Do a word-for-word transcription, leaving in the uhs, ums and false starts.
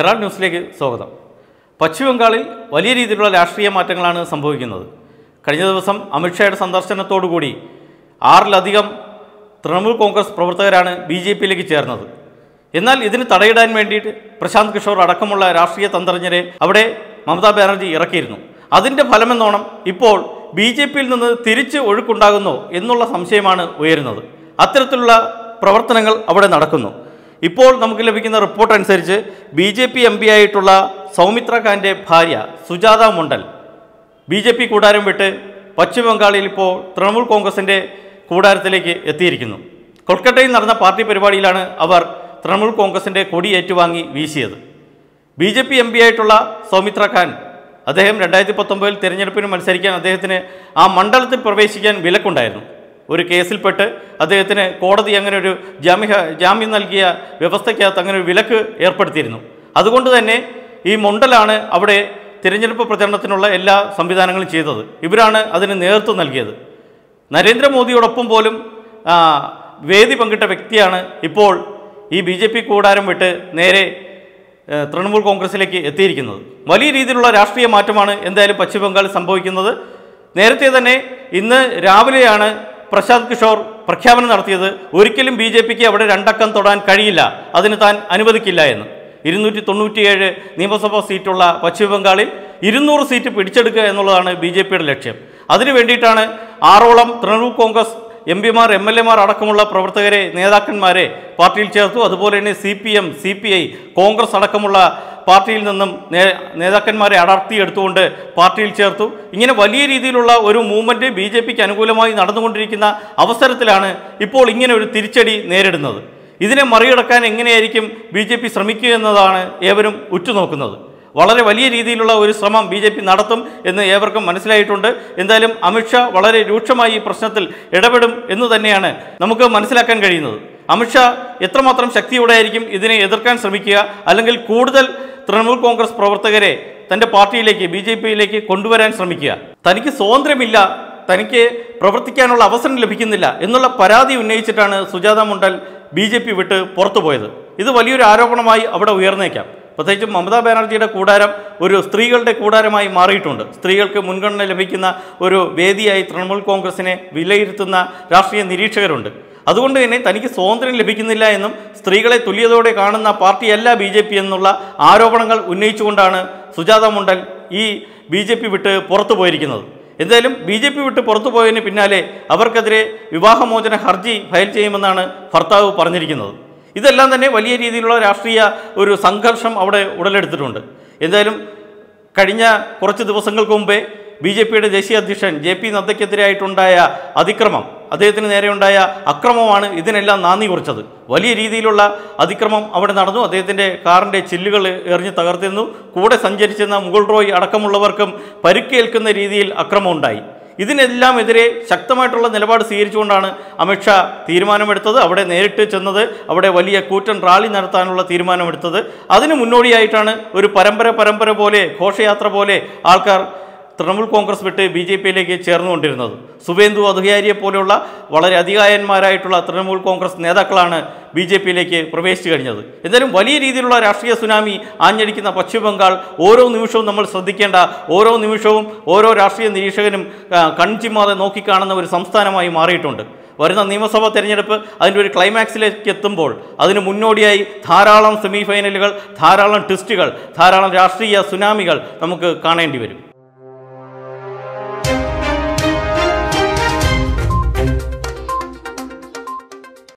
Herald Newsലേക്ക് സ്വാഗതം. പശ്ചിമബംഗാളിൽ വലിയ രീതിയിലുള്ള രാഷ്ട്രീയ മാറ്റങ്ങളാണ് സംഭവിക്കുന്നത്. കഴിഞ്ഞ ദിവസം അമിത്ഷായുടെ സന്ദർശനത്തോടുകൂടി ആറിലധികം തൃണമൂൽ കോൺഗ്രസ് പ്രവർത്തകരാണ് ബി ജെ പിയിലേക്ക് ചേർന്നത്. എന്നാൽ ഇതിന് തടയിടാൻ വേണ്ടിയിട്ട് പ്രശാന്ത് കിഷോർ അടക്കമുള്ള രാഷ്ട്രീയ തന്ത്രജ്ഞരെ അവിടെ മമതാ ബാനർജി ഇറക്കിയിരുന്നു. അതിൻ്റെ ഫലമെന്നോണം ഇപ്പോൾ ബി ജെ പിയിൽ നിന്ന് തിരിച്ച് ഒഴുക്കുണ്ടാകുന്നോ എന്നുള്ള സംശയമാണ് ഉയരുന്നത്. അത്തരത്തിലുള്ള പ്രവർത്തനങ്ങൾ അവിടെ നടക്കുന്നു. ഇപ്പോൾ നമുക്ക് ലഭിക്കുന്ന റിപ്പോർട്ട് അനുസരിച്ച് B J P M P ആയിട്ടുള്ള സൗമിത്ര ഖാൻ്റെ ഭാര്യ Sujata Mondal B J P കൂടാരം വിട്ട് പശ്ചിമബംഗാളിൽ ഇപ്പോൾ തൃണമൂൽ കോൺഗ്രസിൻ്റെ കൂടാരത്തിലേക്ക് എത്തിയിരിക്കുന്നു. കൊൽക്കത്തയിൽ നടന്ന പാർട്ടി പരിപാടിയിലാണ് അവർ തൃണമൂൽ കോൺഗ്രസിൻ്റെ കൊടി ഏറ്റുവാങ്ങി വീശിയത്. B J P M P ആയിട്ടുള്ള സൗമിത്ര ഖാൻ അദ്ദേഹം രണ്ടായിരത്തി പത്തൊമ്പതിൽ തിരഞ്ഞെടുപ്പിന് മത്സരിക്കാൻ അദ്ദേഹത്തിന് ആ മണ്ഡലത്തിൽ പ്രവേശിക്കാൻ വിലക്കുണ്ടായിരുന്നു. ഒരു കേസിൽപ്പെട്ട് അദ്ദേഹത്തിന് കോടതി അങ്ങനെ ഒരു ജാമ്യ ജാമ്യം നൽകിയ വ്യവസ്ഥയ്ക്കകത്ത് അങ്ങനെ ഒരു വിലക്ക് ഏർപ്പെടുത്തിയിരുന്നു. അതുകൊണ്ട് തന്നെ ഈ മുണ്ടലാണ് അവിടെ തിരഞ്ഞെടുപ്പ് പ്രചരണത്തിനുള്ള എല്ലാ സംവിധാനങ്ങളും ചെയ്തത്. ഇവരാണ് അതിന് നേതൃത്വം നൽകിയത്. നരേന്ദ്രമോദിയോടൊപ്പം പോലും വേദി പങ്കിട്ട വ്യക്തിയാണ് ഇപ്പോൾ ഈ ബി ജെ പി കൂടാരം വിട്ട് നേരെ തൃണമൂൽ കോൺഗ്രസിലേക്ക് എത്തിയിരിക്കുന്നത്. വലിയ രീതിയിലുള്ള രാഷ്ട്രീയ മാറ്റമാണ് എന്തായാലും പശ്ചിമബംഗാളിൽ സംഭവിക്കുന്നത്. നേരത്തെ തന്നെ ഇന്ന് രാവിലെയാണ് പ്രശാന്ത് കിഷോർ പ്രഖ്യാപനം നടത്തിയത്. ഒരിക്കലും ബി ജെ പിക്ക് അവിടെ രണ്ടക്കം തൊടാൻ കഴിയില്ല, അതിന് താൻ അനുവദിക്കില്ല എന്ന്. ഇരുന്നൂറ്റി തൊണ്ണൂറ്റിയേഴ് നിയമസഭാ സീറ്റുള്ള പശ്ചിമബംഗാളിൽ ഇരുന്നൂറ് സീറ്റ് പിടിച്ചെടുക്കുക എന്നുള്ളതാണ് ബി ജെ പിയുടെ ലക്ഷ്യം. അതിനു വേണ്ടിയിട്ടാണ് ആറോളം തൃണമൂൽ കോൺഗ്രസ് എം പിമാർ എം എൽ എമാർ അടക്കമുള്ള പ്രവർത്തകരെ നേതാക്കന്മാരെ പാർട്ടിയിൽ ചേർത്തു. അതുപോലെ തന്നെ C P M C P I Congress അടക്കമുള്ള പാർട്ടിയിൽ നിന്നും നേ നേതാക്കന്മാരെ അടർത്തിയെടുത്തുകൊണ്ട് പാർട്ടിയിൽ ചേർത്തു. ഇങ്ങനെ വലിയ രീതിയിലുള്ള ഒരു മൂവ്മെൻറ്റ് ബി ജെ പിക്ക് അനുകൂലമായി നടന്നുകൊണ്ടിരിക്കുന്ന അവസരത്തിലാണ് ഇപ്പോൾ ഇങ്ങനെ ഒരു തിരിച്ചടി നേരിടുന്നത്. ഇതിനെ മറികടക്കാൻ എങ്ങനെയായിരിക്കും ബി ജെ പി ശ്രമിക്കുക എന്നതാണ് ഏവരും ഉറ്റുനോക്കുന്നത്. വളരെ വലിയ രീതിയിലുള്ള ഒരു ശ്രമം ബി ജെ പി നടത്തും എന്ന് ഏവർക്കും മനസ്സിലായിട്ടുണ്ട്. എന്തായാലും അമിത്ഷാ വളരെ രൂക്ഷമായി ഈ പ്രശ്നത്തിൽ ഇടപെടും എന്ന് തന്നെയാണ് നമുക്ക് മനസ്സിലാക്കാൻ കഴിയുന്നത്. അമിത്ഷാ എത്രമാത്രം ശക്തിയോടെയായിരിക്കും ഇതിനെ എതിർക്കാൻ ശ്രമിക്കുക, അല്ലെങ്കിൽ കൂടുതൽ തൃണമൂൽ കോൺഗ്രസ് പ്രവർത്തകരെ തൻ്റെ പാർട്ടിയിലേക്ക് ബി ജെ പിയിലേക്ക് കൊണ്ടുവരാൻ ശ്രമിക്കുക. തനിക്ക് സ്വാതന്ത്ര്യമില്ല, തനിക്ക് പ്രവർത്തിക്കാനുള്ള അവസരം ലഭിക്കുന്നില്ല എന്നുള്ള പരാതി ഉന്നയിച്ചിട്ടാണ് Sujata Mondal B J P വിട്ട് പുറത്തുപോയത്. ഇത് വലിയൊരു ആരോപണമായി അവിടെ ഉയർന്നേക്കാം. പ്രത്യേകിച്ചും മമതാ ബാനർജിയുടെ കൂടാരം ഒരു സ്ത്രീകളുടെ കൂടാരമായി മാറിയിട്ടുണ്ട്. സ്ത്രീകൾക്ക് മുൻഗണന ലഭിക്കുന്ന ഒരു വേദിയായി തൃണമൂൽ കോൺഗ്രസിനെ വിലയിരുത്തുന്ന രാഷ്ട്രീയ നിരീക്ഷകരുണ്ട്. അതുകൊണ്ട് തന്നെ തനിക്ക് സ്വാതന്ത്ര്യം ലഭിക്കുന്നില്ല എന്നും സ്ത്രീകളെ തുല്യതയോടെ കാണുന്ന പാർട്ടിയല്ല ബി ജെ പി എന്നുള്ള ആരോപണങ്ങൾ ഉന്നയിച്ചുകൊണ്ടാണ് സുജാത മുണ്ടൽ ഈ ബി ജെ പി വിട്ട് പുറത്തു പോയിരിക്കുന്നത്. എന്തായാലും ബി ജെ പി വിട്ട് പുറത്തു പോയതിന് പിന്നാലെ അവർക്കെതിരെ വിവാഹമോചന ഹർജി ഫയൽ ചെയ്യുമെന്നാണ് ഭർത്താവ് പറഞ്ഞിരിക്കുന്നത്. ഇതെല്ലാം തന്നെ വലിയ രീതിയിലുള്ള രാഷ്ട്രീയ ഒരു സംഘർഷം അവിടെ ഉടലെടുത്തിട്ടുണ്ട്. എന്തായാലും കഴിഞ്ഞ കുറച്ച് ദിവസങ്ങൾക്ക് മുമ്പേ ബി ജെ പിയുടെ ദേശീയ അധ്യക്ഷൻ ജെ പി നദ്ദയ്ക്കെതിരായിട്ടുണ്ടായ അതിക്രമം, അദ്ദേഹത്തിന് നേരെയുണ്ടായ അക്രമമാണ് ഇതിനെല്ലാം നാന്ദി കുറിച്ചത്. വലിയ രീതിയിലുള്ള അതിക്രമം അവിടെ നടന്നു. അദ്ദേഹത്തിൻ്റെ കാറിൻ്റെ ചില്ലുകൾ എറിഞ്ഞ് തകർത്തിരുന്നു. കൂടെ സഞ്ചരിച്ചിരുന്ന മുഗൾ റോയ് അടക്കമുള്ളവർക്കും പരുക്കേൽക്കുന്ന രീതിയിൽ അക്രമം ഉണ്ടായി. ഇതിനെല്ലാമെതിരെ ശക്തമായിട്ടുള്ള നിലപാട് സ്വീകരിച്ചുകൊണ്ടാണ് അമിത്ഷാ തീരുമാനമെടുത്തത്. അവിടെ നേരിട്ട് ചെന്നത്, അവിടെ വലിയ കൂറ്റൻ റാലി നടത്താനുള്ള തീരുമാനമെടുത്തത്. അതിന് മുന്നോടിയായിട്ടാണ് ഒരു പരമ്പര പരമ്പര പോലെ ഘോഷയാത്ര പോലെ ആൾക്കാർ തൃണമൂൽ കോൺഗ്രസ് വിട്ട് ബി ജെ പിയിലേക്ക് ചേർന്നുകൊണ്ടിരുന്നത്. സുവേന്ദു അധികാരിയെ പോലെയുള്ള വളരെ അധികായന്മാരായിട്ടുള്ള തൃണമൂൽ കോൺഗ്രസ് നേതാക്കളാണ് ബി ജെ പിയിലേക്ക് പ്രവേശിച്ചു കഴിഞ്ഞത്. എന്തായാലും വലിയ രീതിയിലുള്ള രാഷ്ട്രീയ സുനാമി ആഞ്ഞടിക്കുന്ന പശ്ചിമബംഗാൾ ഓരോ നിമിഷവും നമ്മൾ ശ്രദ്ധിക്കേണ്ട, ഓരോ നിമിഷവും ഓരോ രാഷ്ട്രീയ നിരീക്ഷകനും കൺചിമ്മാതെ നോക്കിക്കാണുന്ന ഒരു സംസ്ഥാനമായി മാറിയിട്ടുണ്ട്. വരുന്ന നിയമസഭാ തെരഞ്ഞെടുപ്പ് അതിൻ്റെ ഒരു ക്ലൈമാക്സിലേക്ക് എത്തുമ്പോൾ അതിന് മുന്നോടിയായി ധാരാളം സെമി ഫൈനലുകൾ, ധാരാളം ടെസ്റ്റുകൾ, ധാരാളം രാഷ്ട്രീയ സുനാമികൾ നമുക്ക് കാണേണ്ടി വരും.